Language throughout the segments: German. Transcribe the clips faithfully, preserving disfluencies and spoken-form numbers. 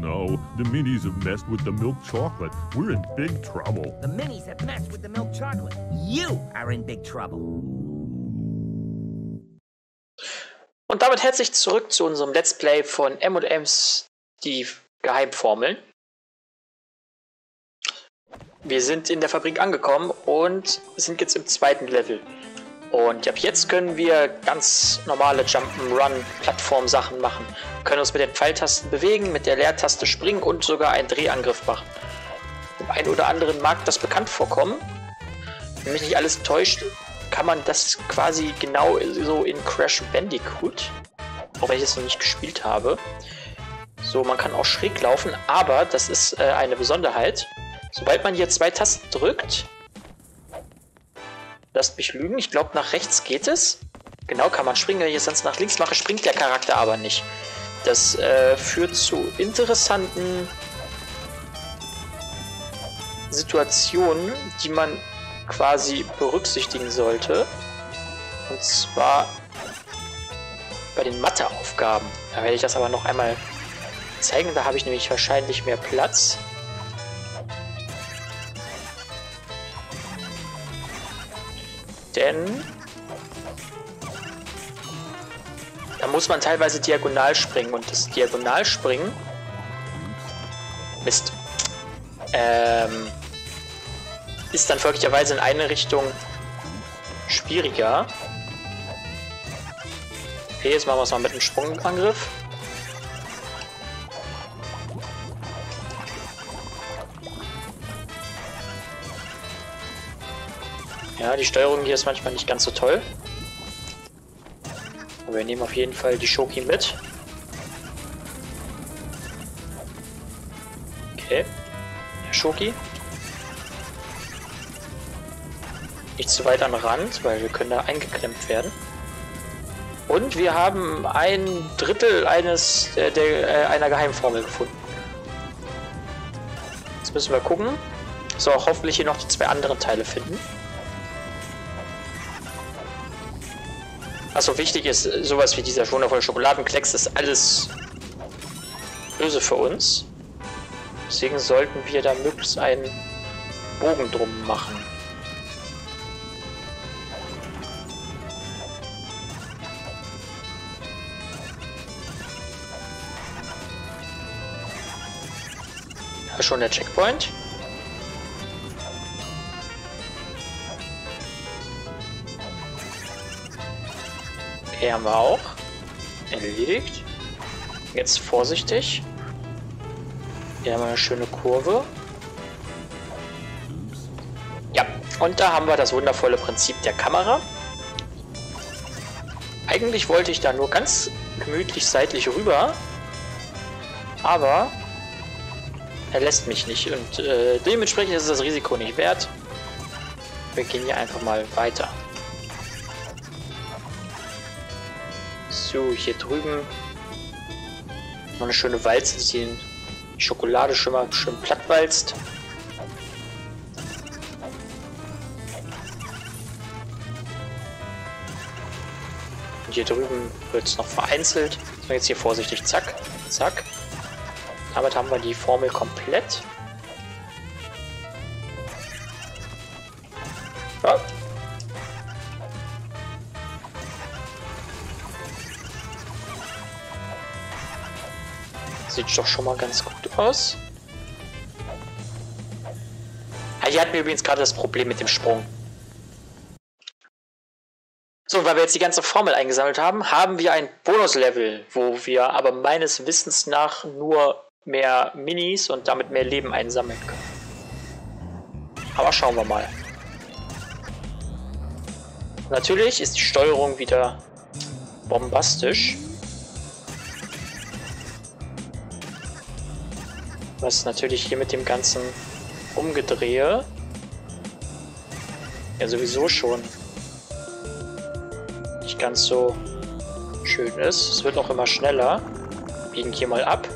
no, the minis have messed with the milk chocolate. We're in big trouble. The minis have messed with the milk chocolate. You are in big trouble. Und damit herzlich zurück zu unserem Let's Play von M and M's Die Geheimformeln. Wir sind in der Fabrik angekommen und sind jetzt im zweiten Level. Und ab jetzt können wir ganz normale Jump'n'Run-Plattform-Sachen machen. Wir können uns mit den Pfeiltasten bewegen, mit der Leertaste springen und sogar einen Drehangriff machen. Dem einen oder anderen mag das bekannt vorkommen. Wenn mich nicht alles täuscht, kann man das quasi genau so in Crash Bandicoot, auch wenn ich es noch nicht gespielt habe. So, man kann auch schräg laufen, aber das ist äh, eine Besonderheit. Sobald man hier zwei Tasten drückt, lasst mich lügen, ich glaube nach rechts geht es. Genau, kann man springen, wenn ich es sonst nach links mache, springt der Charakter aber nicht. Das äh, führt zu interessanten Situationen, die man quasi berücksichtigen sollte. Und zwar bei den Matheaufgaben. Da werde ich das aber noch einmal zeigen. Da habe ich nämlich wahrscheinlich mehr Platz. Denn da muss man teilweise diagonal springen. Und das Diagonalspringen... Mist. Ähm... ist dann folglicherweise in eine Richtung schwieriger. Okay, jetzt machen wir es mal mit einem Sprungangriff. Ja, die Steuerung hier ist manchmal nicht ganz so toll. Aber wir nehmen auf jeden Fall die Schoki mit. Okay. Ja, Schoki. Nicht zu weit am Rand, weil wir können da eingeklemmt werden. Und wir haben ein Drittel eines äh, der, äh, einer Geheimformel gefunden. Jetzt müssen wir gucken. So, auch hoffentlich hier noch die zwei anderen Teile finden. Achso, wichtig ist, sowas wie dieser wundervolle Schokoladenklecks ist alles böse für uns. Deswegen sollten wir da möglichst einen Bogen drum machen. Schon der Checkpoint. Okay, haben wir auch. Erledigt. Jetzt vorsichtig. Hier haben wir eine schöne Kurve. Ja, und da haben wir das wundervolle Prinzip der Kamera. Eigentlich wollte ich da nur ganz gemütlich seitlich rüber. Aber... er lässt mich nicht und äh, dementsprechend ist das Risiko nicht wert. Wir gehen hier einfach mal weiter. So, hier drüben. Noch eine schöne Walze, die die Schokolade schon mal schön platt walzt. Und hier drüben wird es noch vereinzelt. So, jetzt hier vorsichtig. Zack, zack. Damit haben wir die Formel komplett. Oh. Sieht doch schon mal ganz gut aus. Ah, hier hatten wir übrigens gerade das Problem mit dem Sprung. So, weil wir jetzt die ganze Formel eingesammelt haben, haben wir ein Bonuslevel, wo wir aber meines Wissens nach nur mehr Minis und damit mehr Leben einsammeln können. Aber schauen wir mal. Natürlich ist die Steuerung wieder bombastisch. Was natürlich hier mit dem ganzen Umgedrehe ja sowieso schon nicht ganz so schön ist. Es wird auch immer schneller. Wir biegen hier mal ab.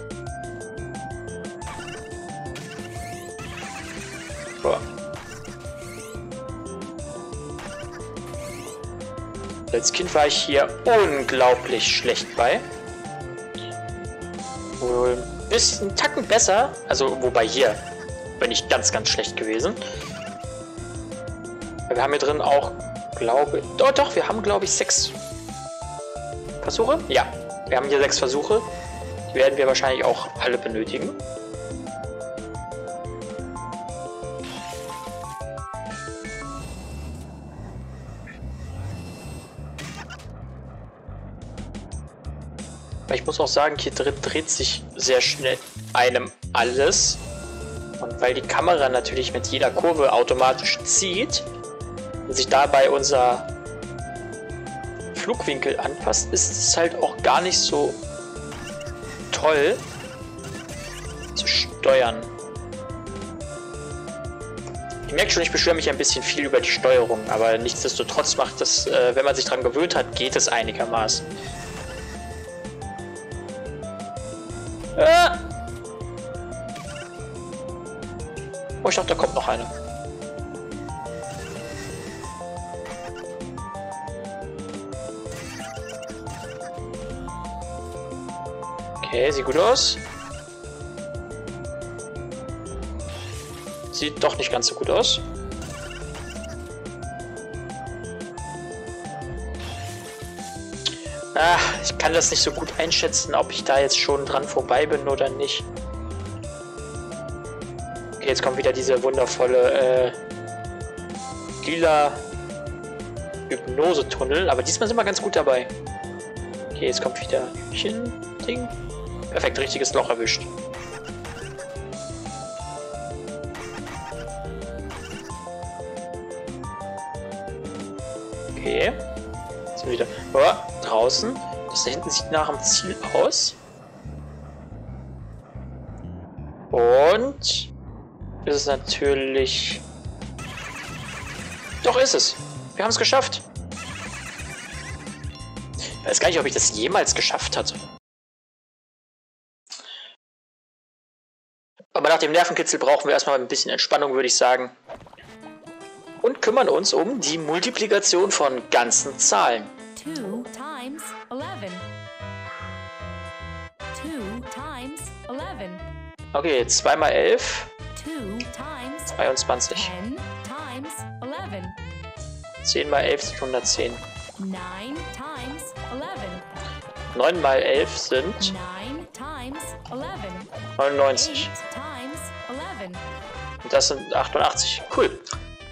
Als Kind war ich hier unglaublich schlecht bei. Wohl bisschen einen Tacken besser. Also, wobei hier bin ich ganz, ganz schlecht gewesen. Wir haben hier drin auch, glaube ich... Oh, doch, wir haben, glaube ich, sechs Versuche. Ja, wir haben hier sechs Versuche. Die werden wir wahrscheinlich auch alle benötigen. Ich muss auch sagen, hier drin dreht sich sehr schnell einem alles. Und weil die Kamera natürlich mit jeder Kurve automatisch zieht und sich dabei unser Flugwinkel anpasst, ist es halt auch gar nicht so toll zu steuern. Ich merke schon, ich beschwere mich ein bisschen viel über die Steuerung, aber nichtsdestotrotz macht das, äh, wenn man sich daran gewöhnt hat, geht es einigermaßen. Ah! Oh, ich dachte, da kommt noch eine. Okay, sieht gut aus. Sieht doch nicht ganz so gut aus. Ah, ich kann das nicht so gut einschätzen, ob ich da jetzt schon dran vorbei bin oder nicht. Okay, jetzt kommt wieder diese wundervolle äh, lila Hypnosetunnel, aber diesmal sind wir ganz gut dabei. Okay, jetzt kommt wieder ein Ding. Perfekt, richtiges Loch erwischt. Okay, jetzt sind wir wieder... Oh. Draußen. Das da hinten sieht nach dem Ziel aus. Und ist es natürlich... Doch, ist es. Wir haben es geschafft. Ich weiß gar nicht, ob ich das jemals geschafft hatte. Aber nach dem Nervenkitzel brauchen wir erstmal ein bisschen Entspannung, würde ich sagen. Und kümmern uns um die Multiplikation von ganzen Zahlen. two times eleven. two times eleven. Okay, zwei mal elf. zweiundzwanzig. ten times eleven. zehn mal elf sind hundertzehn. nine times eleven. neun mal elf sind neunundneunzig. eight times eleven. Und das sind achtundachtzig. Cool.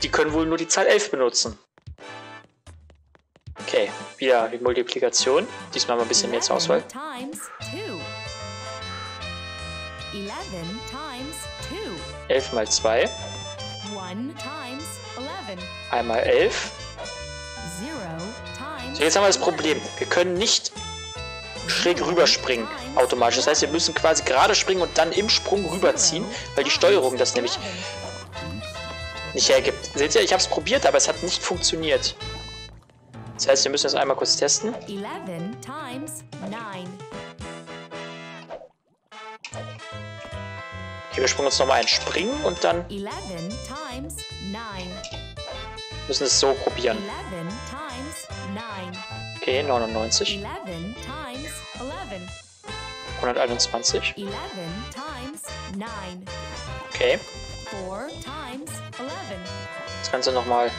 Die können wohl nur die Zahl elf benutzen. Okay, wieder die Multiplikation. Diesmal mal ein bisschen mehr zur Auswahl. elf mal zwei. einmal elf. So, jetzt haben wir das Problem. Wir können nicht schräg rüberspringen automatisch. Das heißt, wir müssen quasi gerade springen und dann im Sprung rüberziehen, weil die Steuerung das nämlich nicht hergibt. Seht ihr, ich habe es probiert, aber es hat nicht funktioniert. Das heißt, wir müssen das einmal kurz testen. eleven times nine. Okay, wir springen uns nochmal ein. Springen und dann... eleven times nine. Müssen es so probieren. eleven times nine. Okay, neunundneunzig. eleven times eleven. hunderteinundzwanzig. eleven times nine. Okay. four times eleven. Das Ganze nochmal...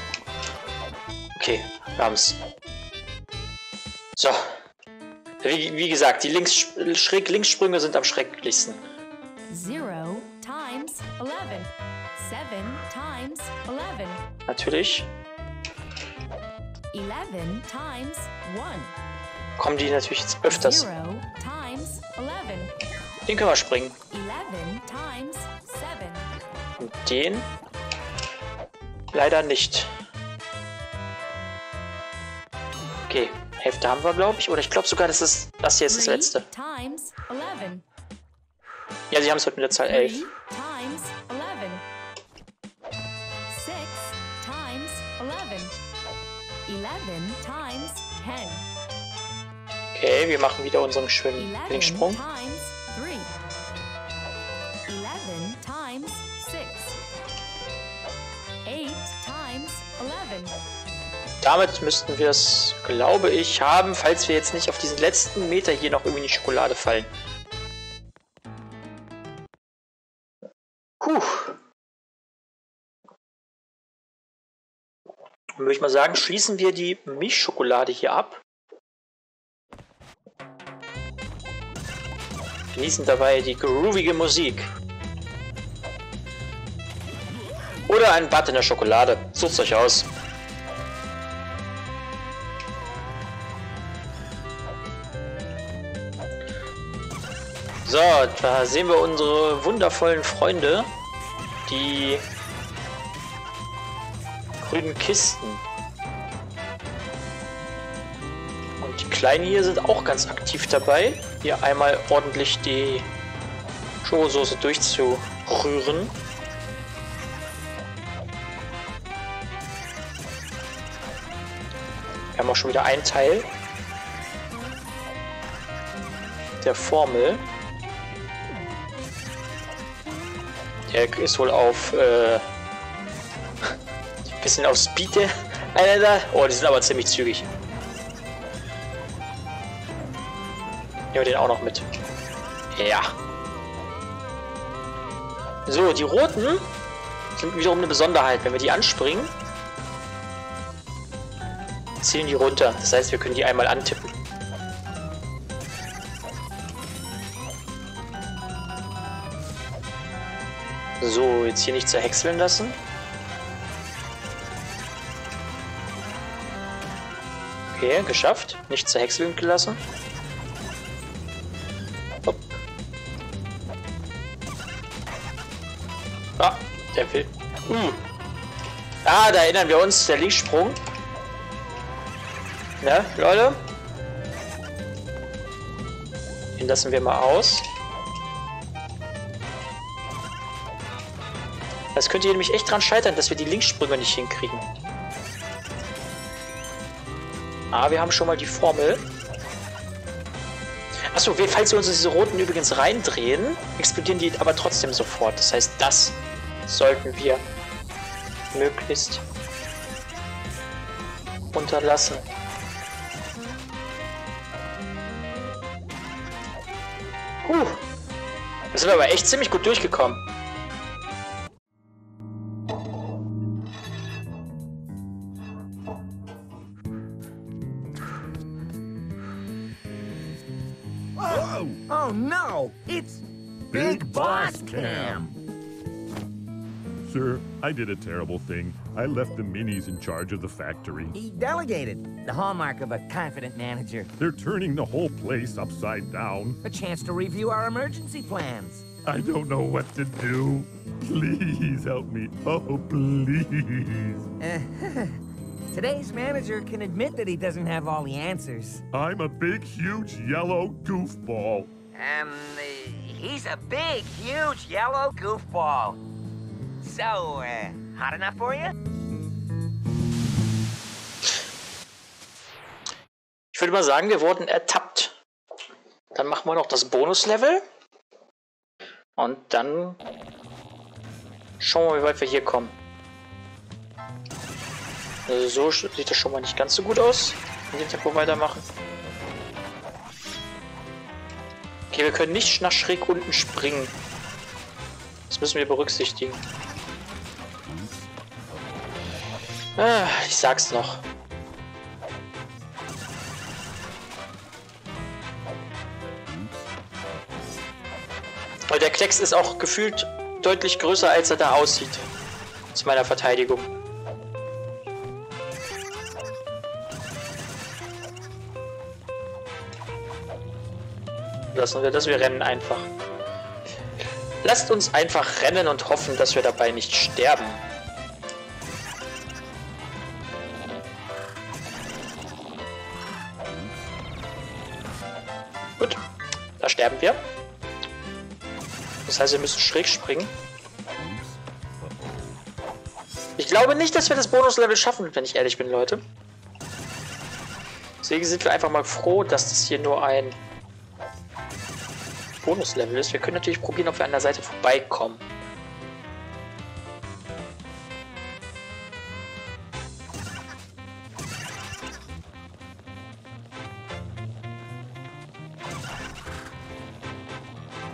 Okay, wir haben es. So. Wie, wie gesagt, die links, schräg, Linkssprünge sind am schrecklichsten. zero times eleven. seven times eleven. Natürlich. eleven times one. Kommen die natürlich jetzt öfters. zero times eleven. Den können wir springen. eleven times seven. Und den leider nicht. Okay, Hälfte haben wir, glaube ich. Oder ich glaube sogar, das ist das hier ist das letzte. Ja, sie haben es heute mit der Zahl elf. Okay, wir machen wieder unseren schönen Linkssprung. Damit müssten wir es, glaube ich, haben, falls wir jetzt nicht auf diesen letzten Meter hier noch irgendwie in die Schokolade fallen. Dann würde ich mal sagen, schließen wir die Milchschokolade hier ab. Genießen dabei die groovige Musik. Oder einen Bad in der Schokolade. Sucht's euch aus. So, da sehen wir unsere wundervollen Freunde. Die grünen Kisten. Und die Kleinen hier sind auch ganz aktiv dabei. Hier einmal ordentlich die Schokosoße durchzurühren. Wir haben auch schon wieder einen Teil der Formel. Der ist wohl auf äh, ein bisschen auf Speed der einer da. Oh, die sind aber ziemlich zügig. Nehmen wir den auch noch mit. Ja. So, die roten sind wiederum eine Besonderheit. Wenn wir die anspringen, ziehen die runter. Das heißt, wir können die einmal antippen. So, jetzt hier nicht zerhäckseln lassen. Okay, geschafft. Nicht zerhäckseln gelassen. Hopp. Ah, der will. Hm. Ah, da erinnern wir uns, der Liegensprung. Ne, Leute? Den lassen wir mal aus. Das könnte hier nämlich echt dran scheitern, dass wir die Linkssprünge nicht hinkriegen. Ah, wir haben schon mal die Formel. Achso, falls wir uns diese roten übrigens reindrehen, explodieren die aber trotzdem sofort. Das heißt, das sollten wir möglichst unterlassen. Huh. Da sind wir aber echt ziemlich gut durchgekommen. Oh no, it's Big Boss Cam! Sir, I did a terrible thing. I left the minis in charge of the factory. He delegated, the hallmark of a confident manager. They're turning the whole place upside down. A chance to review our emergency plans. I don't know what to do. Please help me. Oh, please. Uh-huh. Today's manager can admit that he doesn't have all the answers. I'm a big, huge, yellow goofball. Um, he's a big, huge, yellow goofball. So, uh, hot enough for you? Ich würde mal sagen, wir wurden ertappt. Dann machen wir noch das Bonuslevel. Und dann schauen wir mal, wie weit wir hier kommen. Also so sieht das schon mal nicht ganz so gut aus. In dem Tempo weitermachen. Okay, wir können nicht nach schräg unten springen. Das müssen wir berücksichtigen. Ah, ich sag's noch. Aber der Klecks ist auch gefühlt deutlich größer, als er da aussieht. Zu meiner Verteidigung. Lassen wir das, wir rennen einfach. Lasst uns einfach rennen und hoffen, dass wir dabei nicht sterben. Gut, da sterben wir. Das heißt, wir müssen schräg springen. Ich glaube nicht, dass wir das Bonuslevel schaffen, wenn ich ehrlich bin, Leute. Deswegen sind wir einfach mal froh, dass das hier nur ein Bonuslevel ist. Wir können natürlich probieren, ob wir an der Seite vorbeikommen.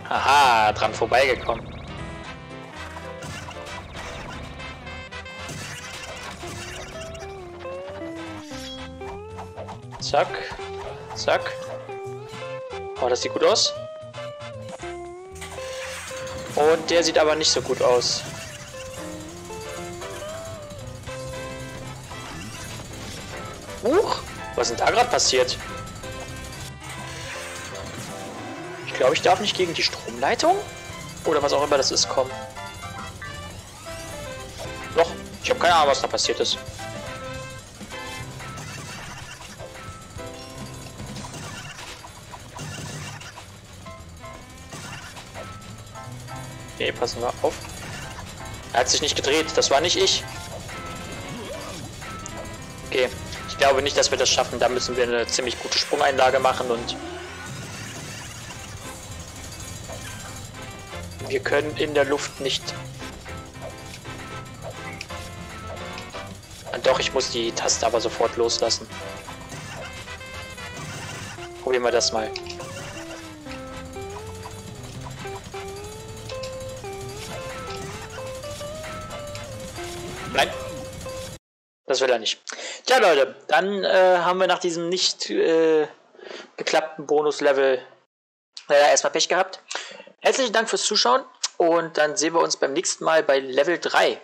Haha, dran vorbeigekommen. Zack. Zack. Oh, das sieht gut aus. Und der sieht aber nicht so gut aus. Huch! Was ist denn da gerade passiert? Ich glaube, ich darf nicht gegen die Stromleitung? Oder was auch immer das ist, kommen. Doch, ich habe keine Ahnung, was da passiert ist. Okay, passen wir auf. Er hat sich nicht gedreht. Das war nicht ich. Okay. Ich glaube nicht, dass wir das schaffen. Da müssen wir eine ziemlich gute Sprungeinlage machen und wir können in der Luft nicht... Doch, ich muss die Taste aber sofort loslassen. Probieren wir das mal. Nein. Das will er nicht. Tja, Leute, dann äh, haben wir nach diesem nicht äh, geklappten Bonuslevel naja, erstmal Pech gehabt. Herzlichen Dank fürs Zuschauen und dann sehen wir uns beim nächsten Mal bei Level drei.